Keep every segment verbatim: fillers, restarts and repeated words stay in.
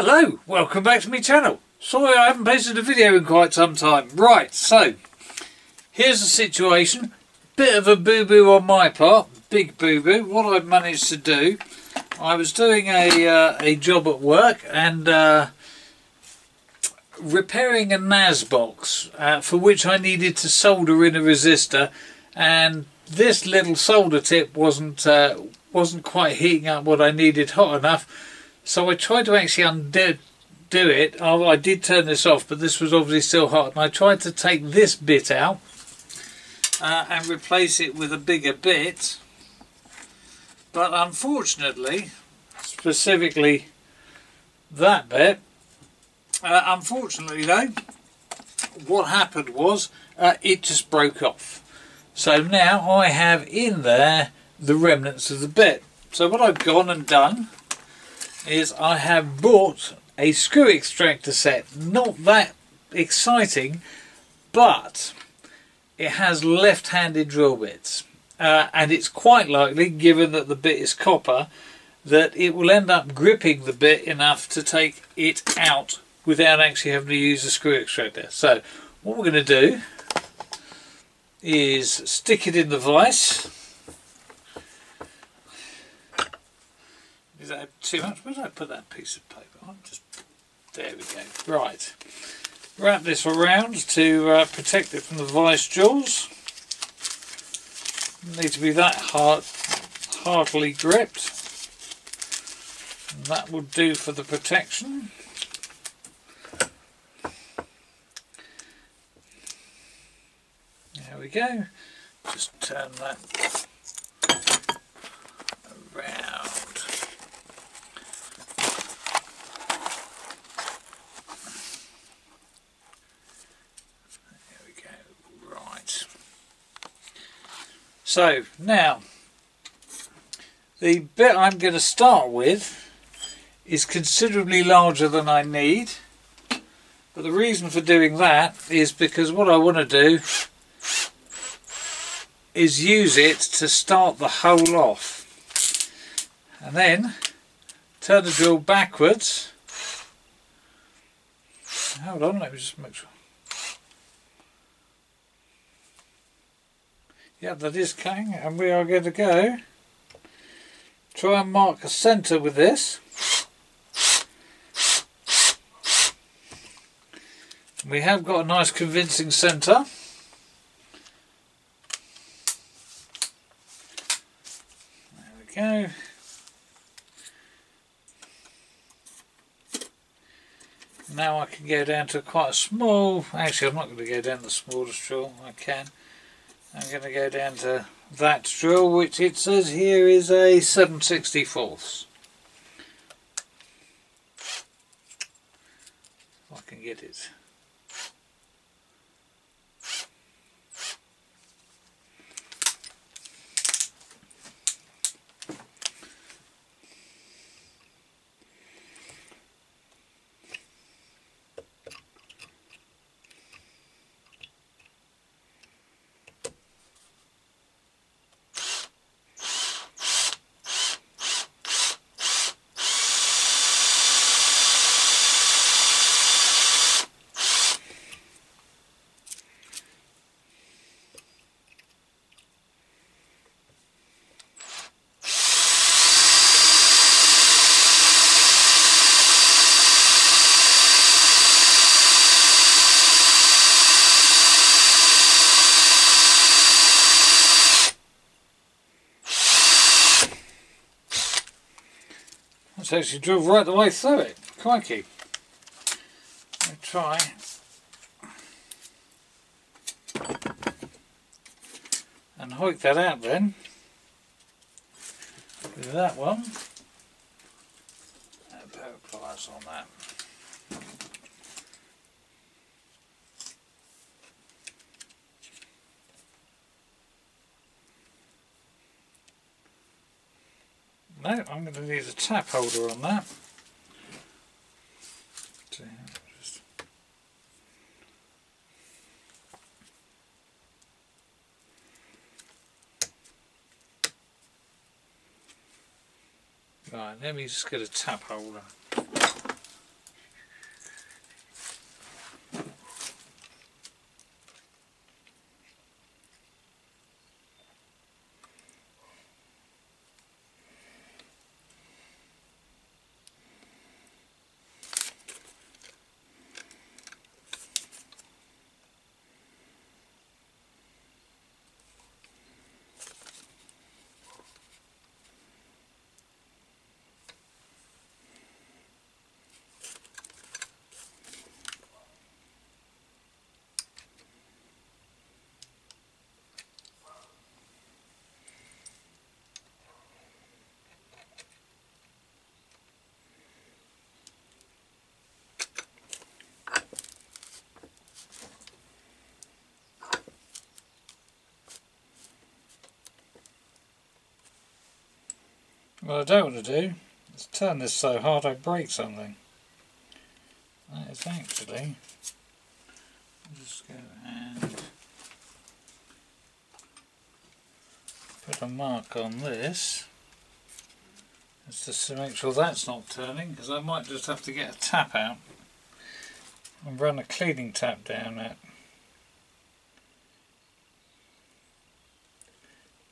Hello, welcome back to my channel. Sorry I haven't posted a video in quite some time. Right, so here's the situation. Bit of a boo-boo on my part, big boo-boo. What I've managed to do, I was doing a, uh, a job at work and uh, repairing a N A S box uh, for which I needed to solder in a resistor, and this little solder tip wasn't, uh, wasn't quite heating up what I needed hot enough. So I tried to actually undo do it. Oh, I did turn this off, but this was obviously still hot. And I tried to take this bit out uh, and replace it with a bigger bit. But unfortunately, specifically that bit, uh, unfortunately though, what happened was uh, it just broke off. So now I have in there the remnants of the bit. So what I've gone and done is I have bought a screw extractor set. Not that exciting, but it has left-handed drill bits, uh, and it's quite likely, given that the bit is copper, that it will end up gripping the bit enough to take it out without actually having to use a screw extractor. So what we're going to do is stick it in the vise. Is that too much? Where did I put that piece of paper? I'm just, there we go. Right, wrap this around to uh, protect it from the vice jaws. Doesn't need to be that hard, hardly gripped. And that will do for the protection. There we go. Just turn that around. So now, the bit I'm going to start with is considerably larger than I need, but the reason for doing that is because what I want to do is use it to start the hole off, and then turn the drill backwards. Hold on, let me just make sure. Yeah, that is cutting, and we are going to go try and mark a centre with this. We have got a nice convincing centre. There we go. Now I can go down to quite a small, actually I'm not going to go down the smallest drill, I can. I'm going to go down to that drill, which it says here is a seven sixty-fourths. If I can get it. It's actually drilled right the way through it. Crikey. Let me try. And hoik that out then. With that one. And a pair of pliers on that. No, I'm going to need a tap holder on that. Right, let me just get a tap holder. What I don't want to do is turn this so hard I break something. That is actually... I'll just go and put a mark on this. It's just to make sure that's not turning, because I might just have to get a tap out and run a cleaning tap down it.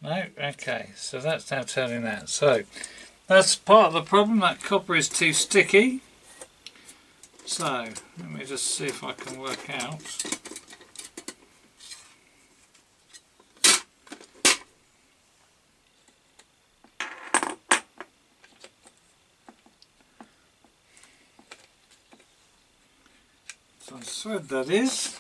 No, okay, so that's now turning that. So that's part of the problem, that copper is too sticky. So let me just see if I can work out. So thread that is.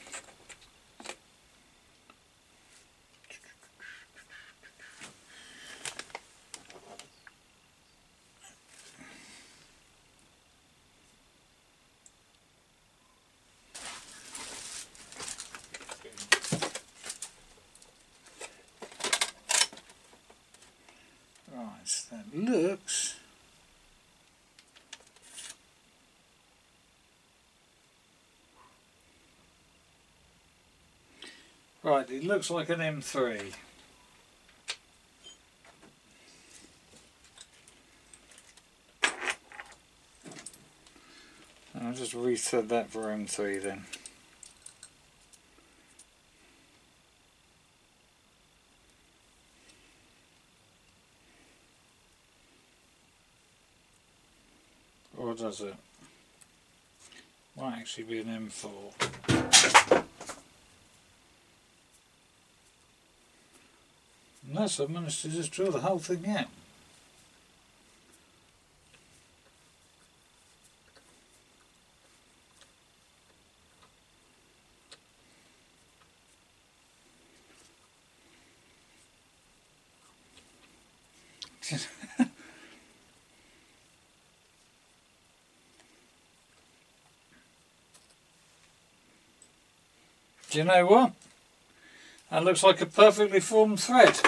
Right, it looks like an M three. I'll just rethread that for M three then. Or does it? Might actually be an M four. Unless I've managed to just drill the whole thing out. Do you know what? That looks like a perfectly formed thread.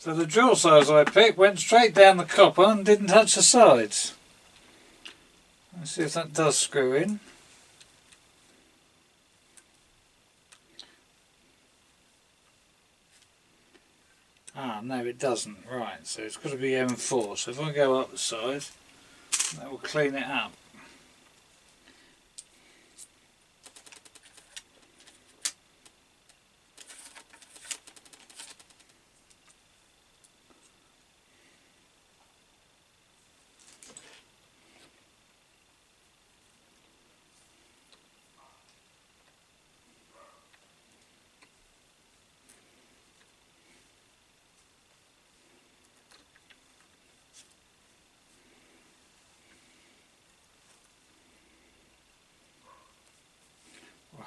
So the drill size I picked went straight down the copper and didn't touch the sides. Let's see if that does screw in. Ah, no it doesn't. Right, so it's got to be M four. So if I go up the side, that will clean it up.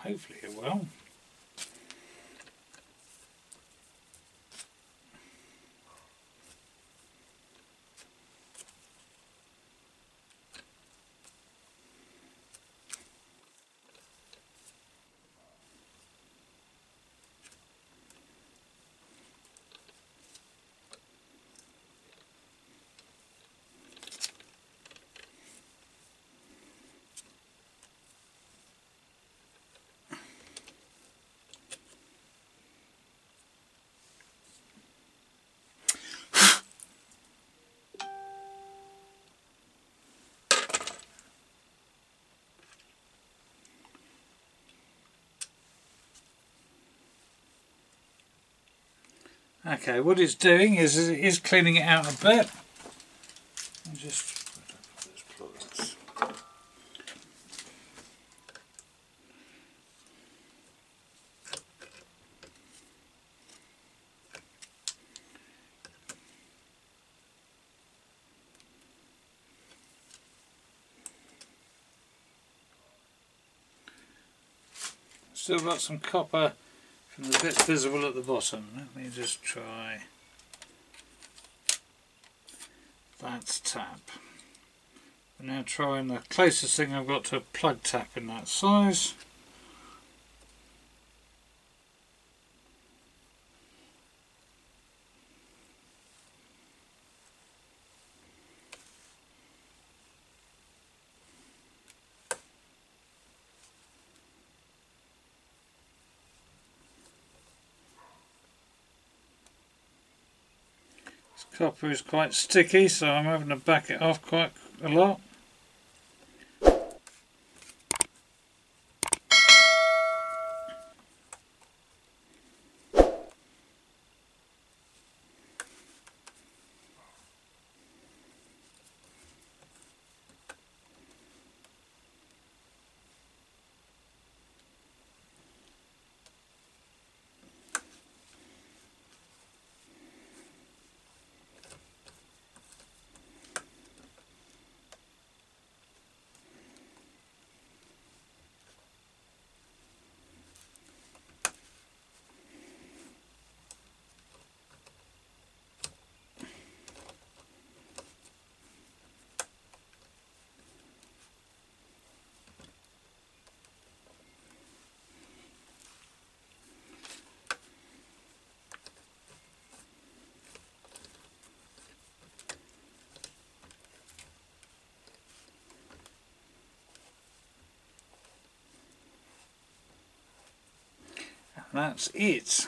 Hopefully it will. Okay, what it's doing is it is cleaning it out a bit. I'll just put up those plugs. Still got some copper from the bit visible at the bottom. Let me just try that tap. I'm now trying the closest thing I've got to a plug tap in that size. copper is quite sticky, so I'm having to back it off quite a lot. That's it.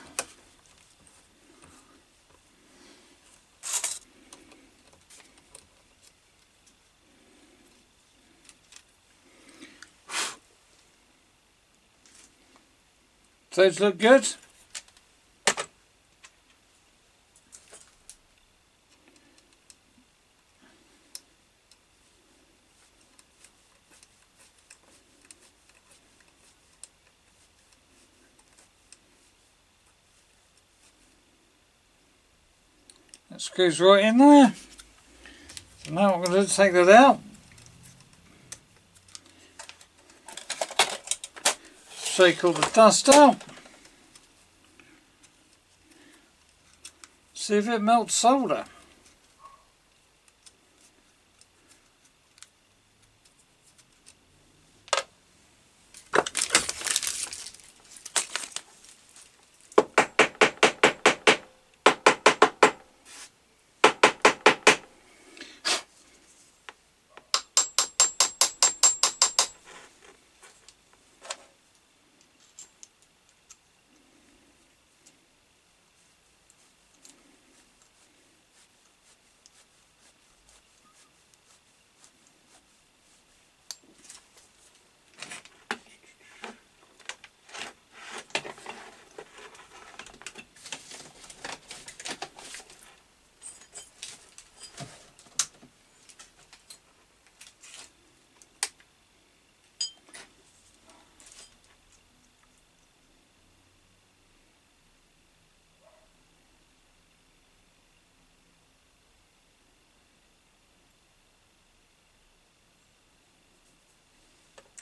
Those look good. That screws right in there. So now I'm going to take that out. Shake all the dust out. See if it melts solder.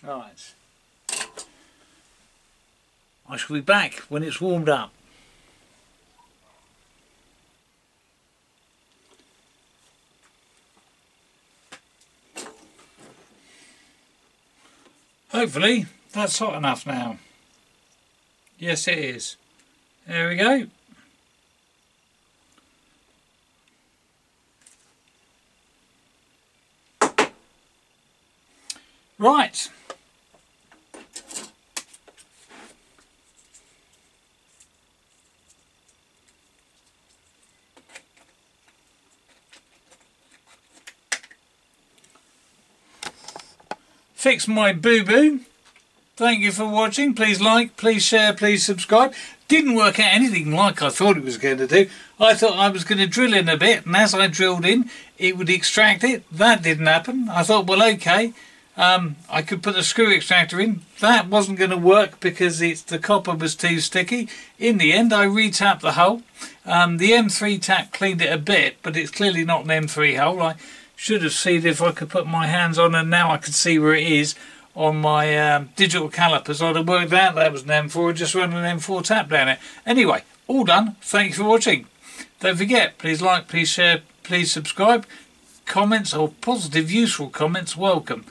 Right, I shall be back when it's warmed up. Hopefully that's hot enough now. Yes, it is. There we go. Right. Fix my boo-boo. Thank you for watching. Please like, please share, please subscribe. Didn't work out anything like I thought it was going to do. I thought I was going to drill in a bit, and as I drilled in, it would extract it. That didn't happen. I thought, well, okay, um, I could put a screw extractor in. That wasn't going to work because it's, the copper was too sticky. In the end, I re-tapped the hole. Um, the M three tap cleaned it a bit, but it's clearly not an M three hole. I, should have seen if I could put my hands on, and now I can see where it is on my um, digital calipers. I'd have worked out that was an M four, just run an M four tap down it. Anyway, all done. Thanks for watching. Don't forget, please like, please share, please subscribe. Comments or positive, useful comments welcome.